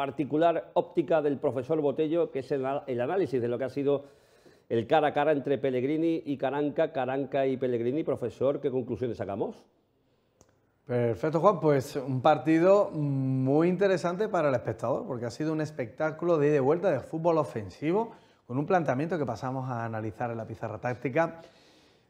particular óptica del profesor Botello, que es el análisis de lo que ha sido el cara a cara entre Pellegrini y Karanka, Karanka y Pellegrini. Profesor, ¿qué conclusiones sacamos? Perfecto, Juan, pues un partido muy interesante para el espectador, porque ha sido un espectáculo de ida y vuelta de fútbol ofensivo, con un planteamiento que pasamos a analizar en la pizarra táctica.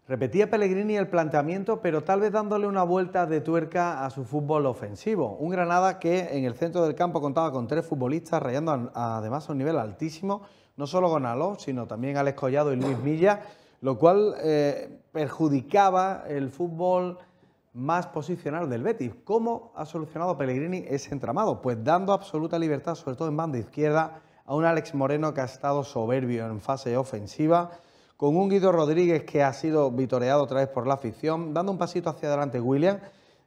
Repetía Pellegrini el planteamiento, pero tal vez dándole una vuelta de tuerca a su fútbol ofensivo. Un Granada que en el centro del campo contaba con 3 futbolistas, rayando además a un nivel altísimo, no solo con Aló, sino también Alex Collado y Luis Milla, lo cual perjudicaba el fútbol más posicional del Betis. ¿Cómo ha solucionado Pellegrini ese entramado? Pues dando absoluta libertad, sobre todo en banda izquierda, a un Alex Moreno que ha estado soberbio en fase ofensiva, con un Guido Rodríguez que ha sido vitoreado otra vez por la afición, dando un pasito hacia adelante William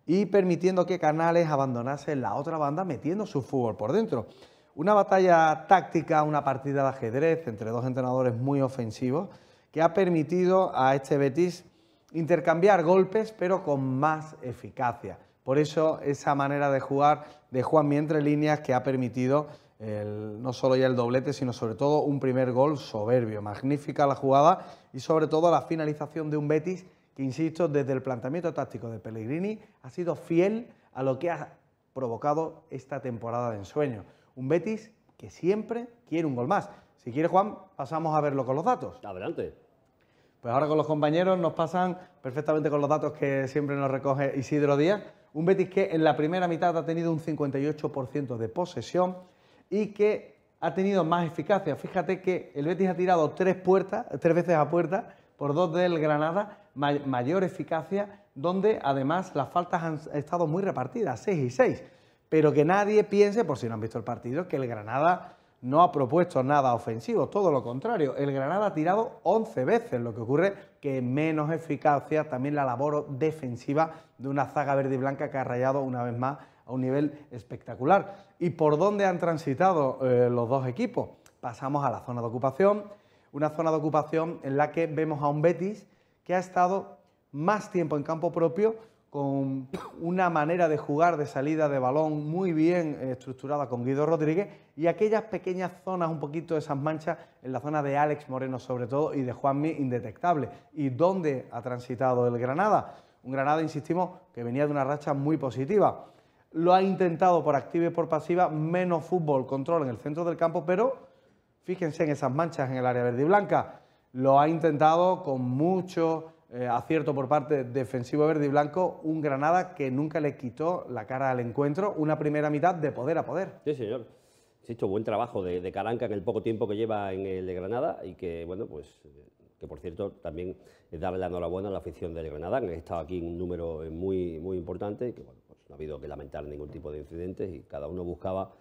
y permitiendo que Canales abandonase la otra banda metiendo su fútbol por dentro. Una batalla táctica, una partida de ajedrez entre dos entrenadores muy ofensivos que ha permitido a este Betis intercambiar golpes, pero con más eficacia. Por eso esa manera de jugar de Juanmi entre líneas que ha permitido no solo ya el doblete, sino sobre todo un primer gol soberbio. Magnífica la jugada y sobre todo la finalización de un Betis que, insisto, desde el planteamiento táctico de Pellegrini ha sido fiel a lo que ha provocado esta temporada de ensueño. Un Betis que siempre quiere un gol más. Si quiere, Juan, pasamos a verlo con los datos. Adelante. Pues ahora con los compañeros nos pasan perfectamente con los datos que siempre nos recoge Isidro Díaz. Un Betis que en la primera mitad ha tenido un 58% de posesión y que ha tenido más eficacia. Fíjate que el Betis ha tirado 3 veces a puerta por 2 del Granada, mayor eficacia, donde además las faltas han estado muy repartidas, 6 y 6. Pero que nadie piense, por si no han visto el partido, que el Granada no ha propuesto nada ofensivo, todo lo contrario. El Granada ha tirado 11 veces, lo que ocurre que menos eficacia también la labor defensiva de una zaga verde y blanca que ha rayado una vez más a un nivel espectacular. ¿Y por dónde han transitado los dos equipos? Pasamos a la zona de ocupación, una zona de ocupación en la que vemos a un Betis que ha estado más tiempo en campo propio, con una manera de jugar de salida de balón muy bien estructurada con Guido Rodríguez y aquellas pequeñas zonas, un poquito esas manchas, en la zona de Alex Moreno sobre todo y de Juanmi indetectable. ¿Y dónde ha transitado el Granada? Un Granada, insistimos, que venía de una racha muy positiva. Lo ha intentado por activa y por pasiva, menos fútbol, control en el centro del campo, pero fíjense en esas manchas en el área verde y blanca. Lo ha intentado con mucho acierto por parte defensivo verde y blanco, un Granada que nunca le quitó la cara al encuentro, una primera mitad de poder a poder. Sí, señor. Se ha hecho buen trabajo de Karanka en el poco tiempo que lleva en el de Granada y que, bueno, pues, que por cierto, también darle la enhorabuena a la afición del Granada, que ha estado aquí en un número muy, muy importante y que, bueno, pues no ha habido que lamentar ningún tipo de incidentes y cada uno buscaba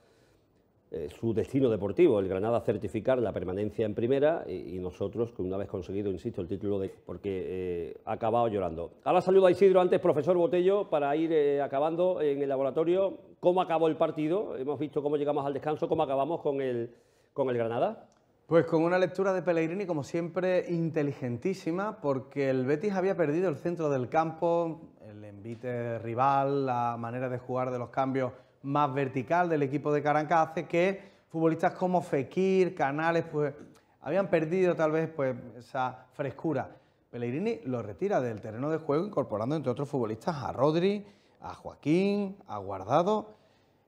su destino deportivo, el Granada certificar la permanencia en primera y nosotros, que una vez conseguido, insisto, el título, porque ha acabado llorando. Ahora saludo a Isidro, antes profesor Botello, para ir acabando en el laboratorio. ¿Cómo acabó el partido? Hemos visto cómo llegamos al descanso, ¿cómo acabamos con el Granada? Pues con una lectura de Pellegrini, como siempre, inteligentísima, porque el Betis había perdido el centro del campo, el envite rival, la manera de jugar de los cambios más vertical del equipo de Karanka hace que futbolistas como Fekir, Canales, pues habían perdido tal vez pues esa frescura. Pellegrini lo retira del terreno de juego incorporando entre otros futbolistas a Rodri, a Joaquín, a Guardado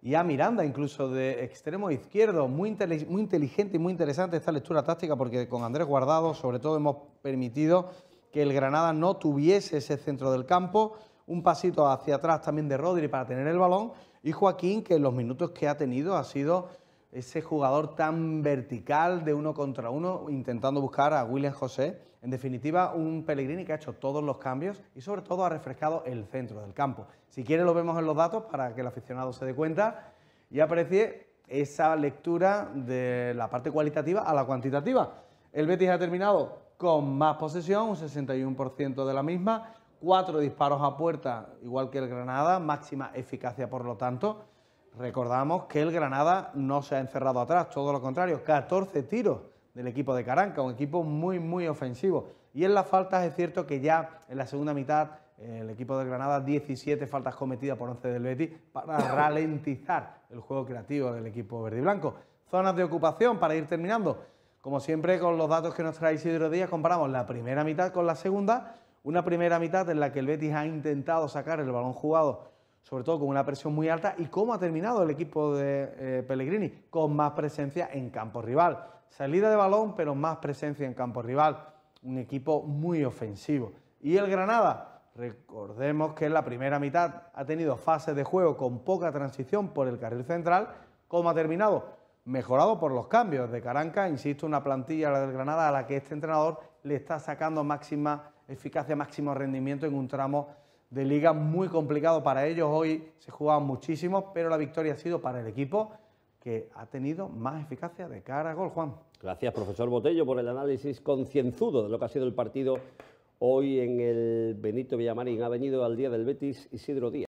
y a Miranda, incluso de extremo izquierdo. Muy inteligente y muy interesante esta lectura táctica porque con Andrés Guardado sobre todo hemos permitido que el Granada no tuviese ese centro del campo, un pasito hacia atrás también de Rodri para tener el balón y Joaquín, que en los minutos que ha tenido ha sido ese jugador tan vertical de uno contra uno intentando buscar a William José. En definitiva, un Pellegrini que ha hecho todos los cambios y sobre todo ha refrescado el centro del campo. Si quiere lo vemos en los datos para que el aficionado se dé cuenta y aprecie esa lectura de la parte cualitativa a la cuantitativa. El Betis ha terminado con más posesión, un 61% de la misma, 4 disparos a puerta, igual que el Granada, máxima eficacia por lo tanto. Recordamos que el Granada no se ha encerrado atrás, todo lo contrario, 14 tiros del equipo de Karanka, un equipo muy ofensivo. Y en las faltas es cierto que ya en la segunda mitad el equipo de Granada 17 faltas cometidas por 11 del Betis para ralentizar el juego creativo del equipo verde y blanco. Zonas de ocupación para ir terminando. Como siempre, con los datos que nos trae Isidro Díaz, comparamos la primera mitad con la segunda. Una primera mitad en la que el Betis ha intentado sacar el balón jugado, sobre todo con una presión muy alta, y cómo ha terminado el equipo de Pellegrini, con más presencia en campo rival. Salida de balón, pero más presencia en campo rival. Un equipo muy ofensivo. Y el Granada, recordemos que en la primera mitad ha tenido fases de juego con poca transición por el carril central. ¿Cómo ha terminado? Mejorado por los cambios de Karanka. Insisto, una plantilla, la del Granada, a la que este entrenador le está sacando máxima eficacia, máximo rendimiento en un tramo de liga muy complicado para ellos. Hoy se jugaban muchísimo, pero la victoria ha sido para el equipo que ha tenido más eficacia de cara a gol, Juan. Gracias, profesor Botello, por el análisis concienzudo de lo que ha sido el partido. Hoy en el Benito Villamarín ha venido al día del Betis Isidro Díaz.